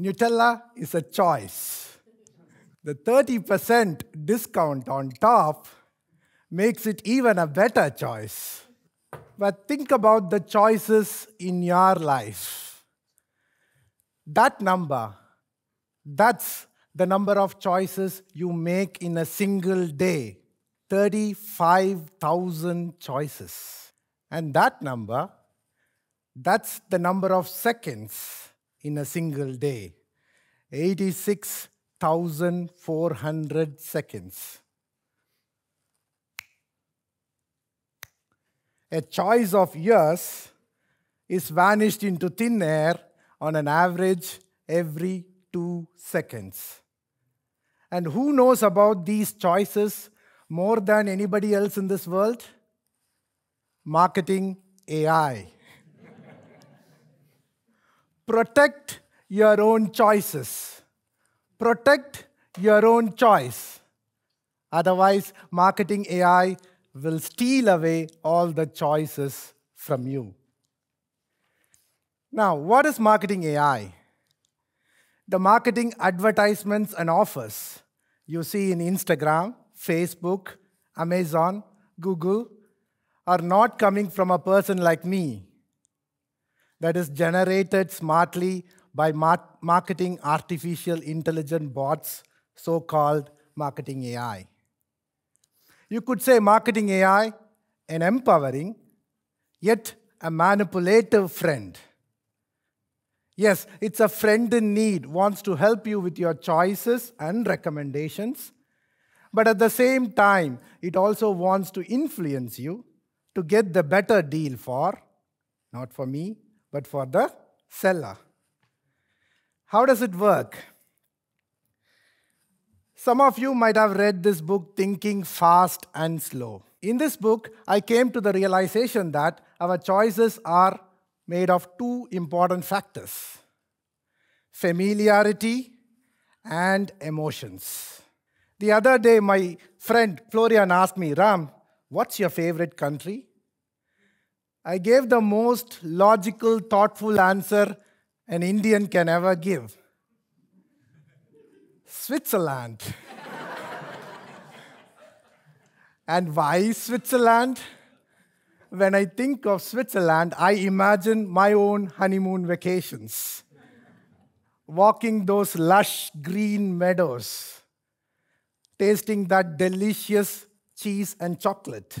Nutella is a choice. The 30% discount on top makes it even a better choice. But think about the choices in your life. That number, that's the number of choices you make in a single day. 35,000 choices. And that number, that's the number of seconds in a single day. 86,400 seconds. A choice of years is vanished into thin air on an average every 2 seconds. And who knows about these choices more than anybody else in this world? Marketing AI. Protect your own choices. Protect your own choice. Otherwise, marketing AI will steal away all the choices from you. Now, what is marketing AI? The marketing advertisements and offers you see in Instagram, Facebook, Amazon, Google are not coming from a person like me. That is generated smartly by marketing artificial intelligent bots, so-called marketing AI. You could say marketing AI, an empowering, yet a manipulative friend. Yes, it's a friend in need, wants to help you with your choices and recommendations, but at the same time, it also wants to influence you to get the better deal for, not for me, but for the seller. How does it work? Some of you might have read this book, Thinking Fast and Slow. In this book, I came to the realization that our choices are made of two important factors: familiarity and emotions. The other day, my friend Florian asked me, "Ram, what's your favorite country?" I gave the most logical, thoughtful answer an Indian can ever give. Switzerland. And why Switzerland? When I think of Switzerland, I imagine my own honeymoon vacations. Walking those lush green meadows. Tasting that delicious cheese and chocolate.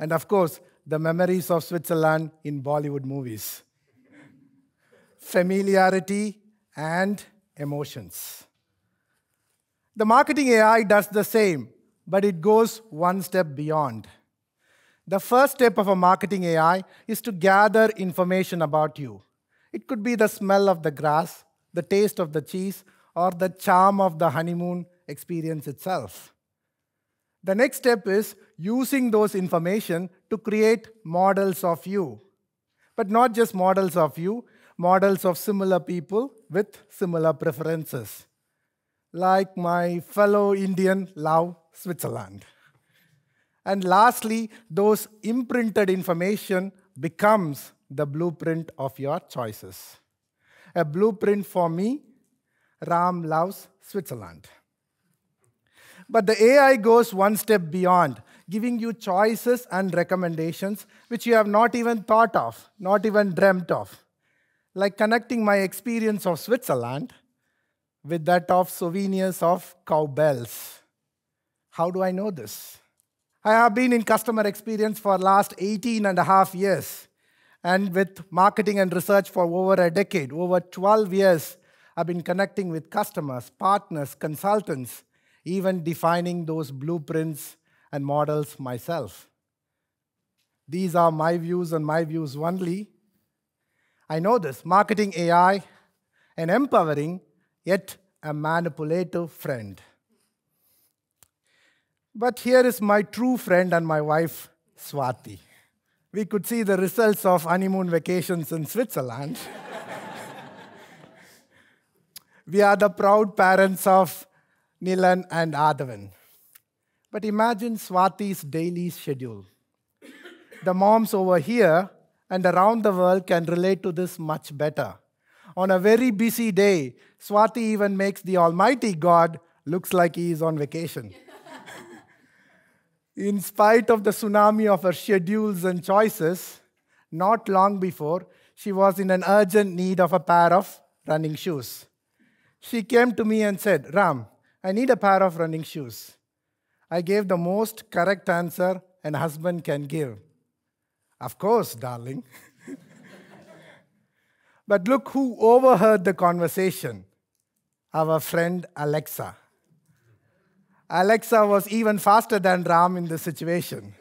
And of course, the memories of Switzerland in Bollywood movies. Familiarity and emotions. The marketing AI does the same, but it goes one step beyond. The first step of a marketing AI is to gather information about you. It could be the smell of the grass, the taste of the cheese, or the charm of the honeymoon experience itself. The next step is using those information to create models of you. But not just models of you, models of similar people with similar preferences. Like my fellow Indian love Switzerland. And lastly, those imprinted information becomes the blueprint of your choices. A blueprint for me, Ram loves Switzerland. But the AI goes one step beyond, giving you choices and recommendations which you have not even thought of, not even dreamt of. Like connecting my experience of Switzerland with that of souvenirs of cowbells. How do I know this? I have been in customer experience for the last 18.5 years, and with marketing and research for over a decade, over 12 years, I've been connecting with customers, partners, consultants, even defining those blueprints and models myself. These are my views and my views only. I know this, marketing AI, an empowering, yet a manipulative friend. But here is my true friend and my wife, Swati. We could see the results of honeymoon vacations in Switzerland. We are the proud parents of Nilan and Adhavan. But imagine Swati's daily schedule. The moms over here and around the world can relate to this much better. on a very busy day, Swati even makes the almighty God looks like he is on vacation. In spite of the tsunami of her schedules and choices, not long before, she was in an urgent need of a pair of running shoes. She came to me and said, "Ram, I need a pair of running shoes." I gave the most correct answer an husband can give. "Of course, darling." But look who overheard the conversation. Our friend Alexa. Alexa was even faster than Ram in this situation.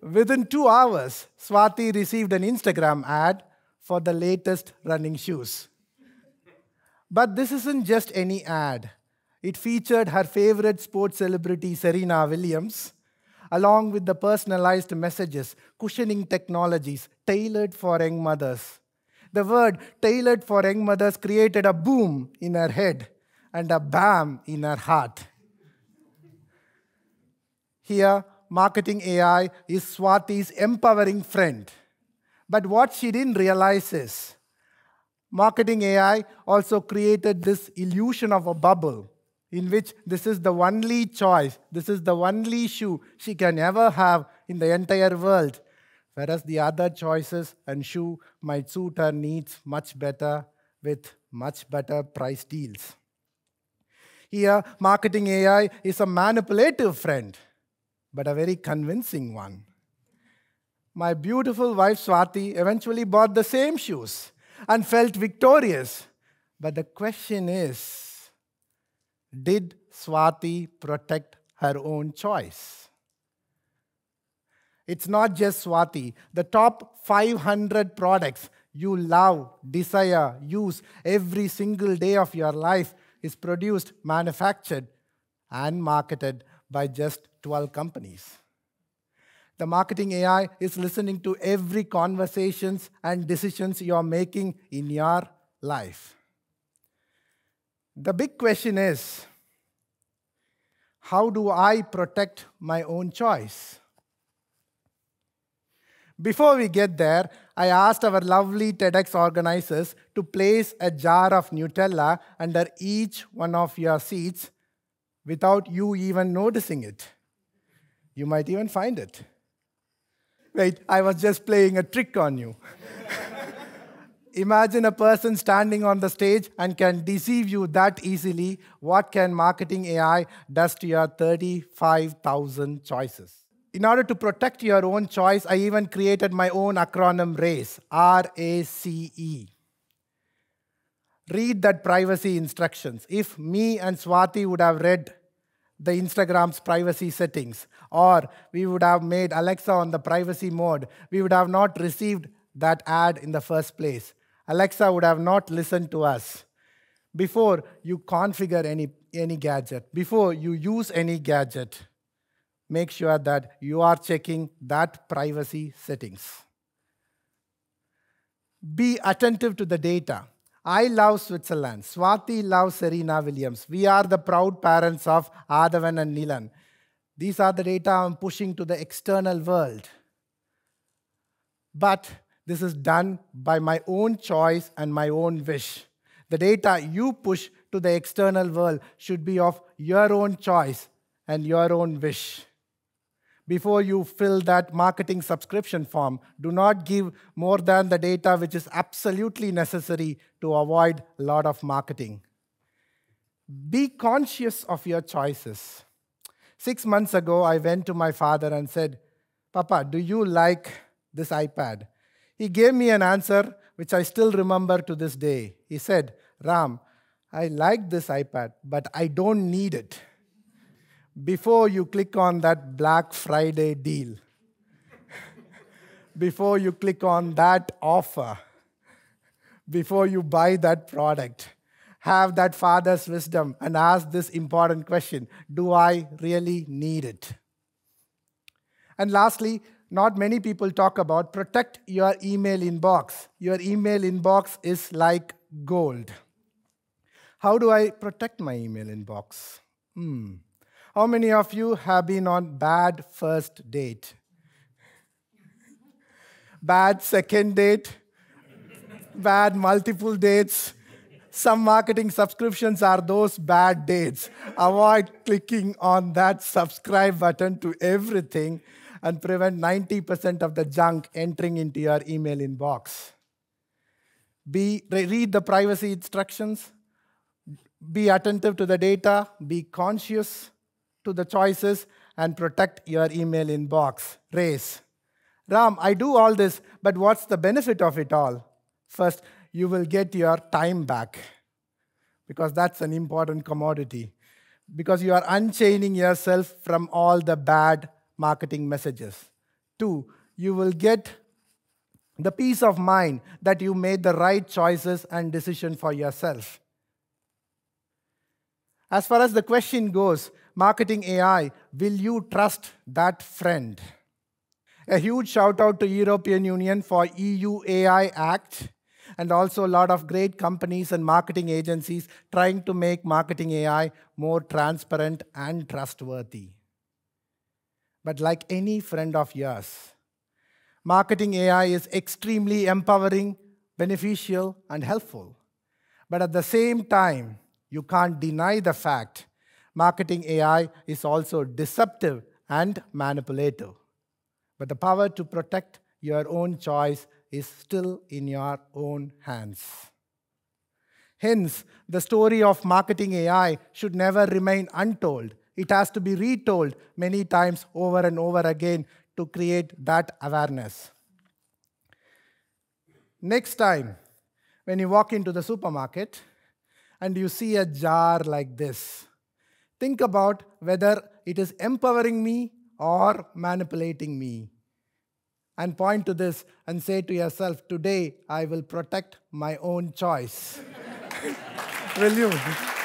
Within 2 hours, Swati received an Instagram ad for the latest running shoes. But this isn't just any ad. It featured her favorite sports celebrity, Serena Williams, along with the personalized messages, cushioning technologies tailored for young mothers. The word tailored for young mothers created a boom in her head and a bam in her heart. Here, marketing AI is Swati's empowering friend. But what she didn't realize is, marketing AI also created this illusion of a bubble in which this is the only choice, this is the only shoe she can ever have in the entire world, whereas the other choices and shoe might suit her needs much better with much better price deals. Here, marketing AI is a manipulative friend, but a very convincing one. My beautiful wife Swati eventually bought the same shoes and felt victorious. But the question is, did Swati protect her own choice? It's not just Swati. The top 500 products you love, desire, use every single day of your life is produced, manufactured, and marketed by just 12 companies. The marketing AI is listening to every conversations and decisions you're making in your life. The big question is, how do I protect my own choice? Before we get there, I asked our lovely TEDx organizers to place a jar of Nutella under each one of your seats without you even noticing it. You might even find it. Wait, I was just playing a trick on you. Imagine a person standing on the stage and can deceive you that easily. What can marketing AI does to your 35,000 choices? In order to protect your own choice, I even created my own acronym RACE, R-A-C-E. Read that privacy instructions. If me and Swati would have read the Instagram's privacy settings, or we would have made Alexa on the privacy mode, we would have not received that ad in the first place. Alexa would have not listened to us. Before you configure any gadget, before you use any gadget, make sure that you are checking that privacy settings. Be attentive to the data. I love Switzerland. Swati loves Serena Williams. We are the proud parents of Adhavan and Nilan. These are the data I'm pushing to the external world. But this is done by my own choice and my own wish. The data you push to the external world should be of your own choice and your own wish. Before you fill that marketing subscription form, do not give more than the data which is absolutely necessary to avoid a lot of marketing. Be conscious of your choices. 6 months ago, I went to my father and said, "Papa, do you like this iPad?" He gave me an answer which I still remember to this day. He said, "Ram, I like this iPad, but I don't need it." Before you click on that Black Friday deal, before you click on that offer, before you buy that product, have that father's wisdom and ask this important question, do I really need it? And lastly, not many people talk about protect your email inbox. Your email inbox is like gold. How do I protect my email inbox? How many of you have been on bad first date? Bad second date? bad multiple dates. Some marketing subscriptions are those bad dates. Avoid clicking on that subscribe button to everything and prevent 90% of the junk entering into your email inbox. Read the privacy instructions. Be attentive to the data. Be conscious to the choices and protect your email inbox. RACE. Ram, I do all this, but what's the benefit of it all? First, you will get your time back, because that's an important commodity, because you are unchaining yourself from all the bad marketing messages. 2, you will get the peace of mind that you made the right choices and decision for yourself. As far as the question goes, marketing AI, will you trust that friend? A huge shout out to European Union for EU AI Act, and also a lot of great companies and marketing agencies trying to make marketing AI more transparent and trustworthy. But like any friend of yours, marketing AI is extremely empowering, beneficial, and helpful. But at the same time, you can't deny the fact marketing AI is also deceptive and manipulative. But the power to protect your own choice is still in your own hands. Hence, the story of marketing AI should never remain untold. It has to be retold many times over and over again to create that awareness. Next time, when you walk into the supermarket and you see a jar like this, think about whether it is empowering me or manipulating me. And point to this and say to yourself, today I will protect my own choice. Will you?